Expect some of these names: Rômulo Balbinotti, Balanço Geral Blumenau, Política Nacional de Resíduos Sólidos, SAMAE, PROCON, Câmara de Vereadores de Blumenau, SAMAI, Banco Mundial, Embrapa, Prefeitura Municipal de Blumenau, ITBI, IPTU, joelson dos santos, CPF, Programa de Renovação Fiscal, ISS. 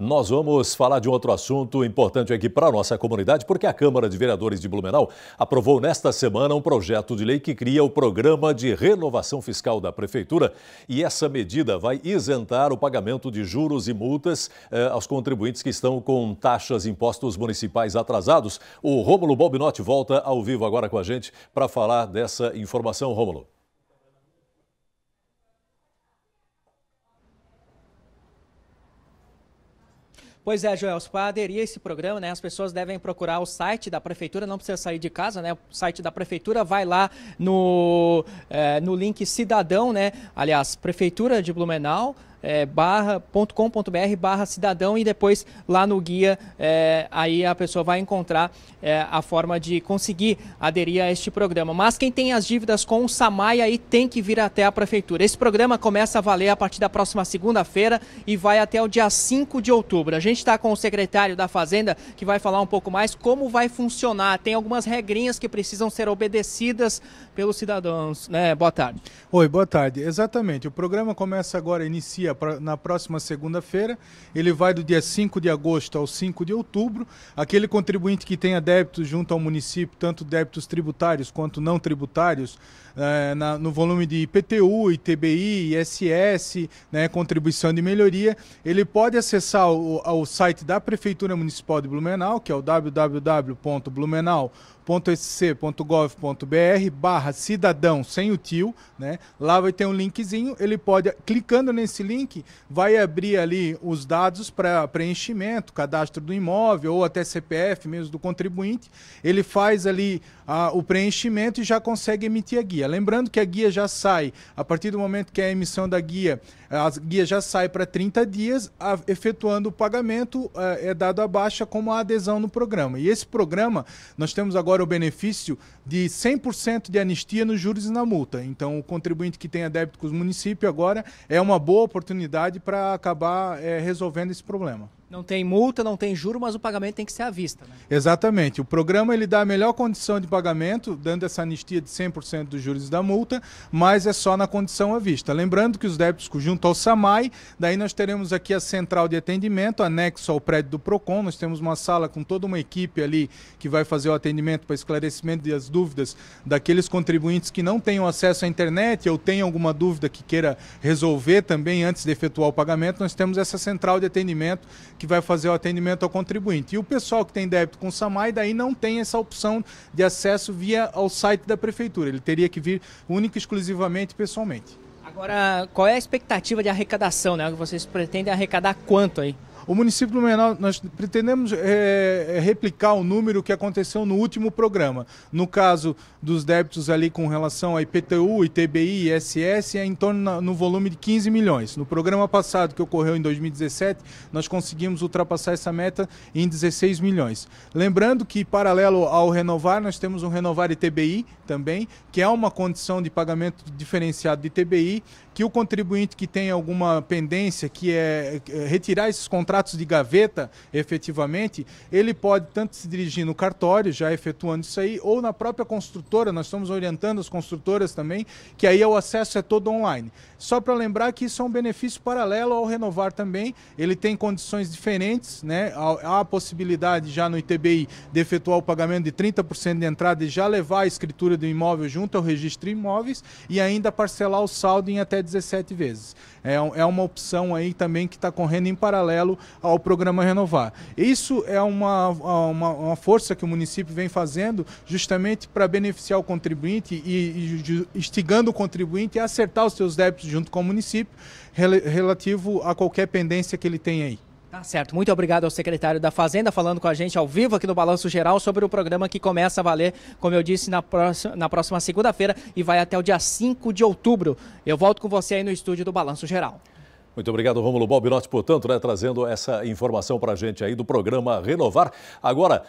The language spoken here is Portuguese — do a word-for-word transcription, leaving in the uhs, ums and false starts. Nós vamos falar de outro assunto importante aqui para a nossa comunidade, porque a Câmara de Vereadores de Blumenau aprovou nesta semana um projeto de lei que cria o Programa de Renovação Fiscal da Prefeitura, e essa medida vai isentar o pagamento de juros e multas eh, aos contribuintes que estão com taxas e impostos municipais atrasados. O Rômulo Balbinotti volta ao vivo agora com a gente para falar dessa informação. Rômulo. Pois é, Joel, para aderir a esse programa, né, as pessoas devem procurar o site da Prefeitura, não precisa sair de casa, né, o site da Prefeitura, vai lá no, é, no link cidadão, né, aliás, Prefeitura de Blumenau, É, barra, ponto com, ponto br, barra cidadão, e depois lá no guia é, aí a pessoa vai encontrar é, a forma de conseguir aderir a este programa. Mas quem tem as dívidas com o SAMAE aí tem que vir até a Prefeitura. Esse programa começa a valer a partir da próxima segunda-feira e vai até o dia cinco de outubro. A gente está com o secretário da Fazenda, que vai falar um pouco mais como vai funcionar. Tem algumas regrinhas que precisam ser obedecidas pelos cidadãos, né? Boa tarde. Oi, boa tarde. Exatamente, o programa começa agora, inicia na próxima segunda-feira, ele vai do dia cinco de agosto ao cinco de outubro. Aquele contribuinte que tenha débitos junto ao município, tanto débitos tributários quanto não tributários, é, na, no volume de I P T U, I T B I, I S S, né, contribuição de melhoria, ele pode acessar o, o site da Prefeitura Municipal de Blumenau, que é o w w w ponto blumenau ponto s c ponto gov ponto br barra cidadão sem o tio, né? Lá vai ter um linkzinho, ele pode, clicando nesse link, vai abrir ali os dados para preenchimento, cadastro do imóvel ou até C P F mesmo do contribuinte, ele faz ali ah, o preenchimento e já consegue emitir a guia. Lembrando que a guia já sai, a partir do momento que é a emissão da guia, a guia já sai para trinta dias, a, efetuando o pagamento, a, é dado a baixa como a adesão no programa. E esse programa, nós temos agora o benefício de cem por cento de anistia nos juros e na multa. Então, o contribuinte que tenha débito com o município agora é uma boa oportunidade para acabar é, resolvendo esse problema. Não tem multa, não tem juro, mas o pagamento tem que ser à vista, né? Exatamente. O programa ele dá a melhor condição de pagamento, dando essa anistia de cem por cento dos juros e da multa, mas é só na condição à vista. Lembrando que os débitos junto ao SAMAI, daí nós teremos aqui a central de atendimento, anexo ao prédio do PROCON, nós temos uma sala com toda uma equipe ali que vai fazer o atendimento para esclarecimento das dúvidas daqueles contribuintes que não tenham acesso à internet ou tenham alguma dúvida que queira resolver também antes de efetuar o pagamento. Nós temos essa central de atendimento que vai fazer o atendimento ao contribuinte. E o pessoal que tem débito com o SAMAE, daí não tem essa opção de acesso via ao site da Prefeitura. Ele teria que vir única e exclusivamente pessoalmente. Agora, qual é a expectativa de arrecadação, né? Vocês pretendem arrecadar quanto aí? O município de Blumenau, nós pretendemos é, replicar o número que aconteceu no último programa. No caso dos débitos ali com relação a I P T U, I T B I, I S S, é em torno na, no volume de quinze milhões. No programa passado, que ocorreu em dois mil e dezessete, nós conseguimos ultrapassar essa meta em dezesseis milhões. Lembrando que, paralelo ao renovar, nós temos um renovar I T B I também, que é uma condição de pagamento diferenciado de I T B I, que o contribuinte que tem alguma pendência, que é, é retirar esses contratos de gaveta, efetivamente, ele pode tanto se dirigir no cartório, já efetuando isso aí, ou na própria construtora. Nós estamos orientando as construtoras também, que aí o acesso é todo online. Só para lembrar que isso é um benefício paralelo ao renovar também, ele tem condições diferentes, né? Há a possibilidade já no I T B I de efetuar o pagamento de trinta por cento de entrada e já levar a escritura do imóvel junto ao registro de imóveis e ainda parcelar o saldo em até dezessete vezes. É uma opção aí também que está correndo em paralelo ao programa Renovar. Isso é uma, uma, uma força que o município vem fazendo justamente para beneficiar o contribuinte e, e instigando o contribuinte a acertar os seus débitos junto com o município rel, relativo a qualquer pendência que ele tenha aí. Tá certo. Muito obrigado ao secretário da Fazenda falando com a gente ao vivo aqui no Balanço Geral sobre o programa que começa a valer, como eu disse, na próxima, na próxima segunda-feira e vai até o dia cinco de outubro. Eu volto com você aí no estúdio do Balanço Geral. Muito obrigado, Rômulo Balbinotti, portanto, né, trazendo essa informação para a gente aí do programa Renovar. Agora...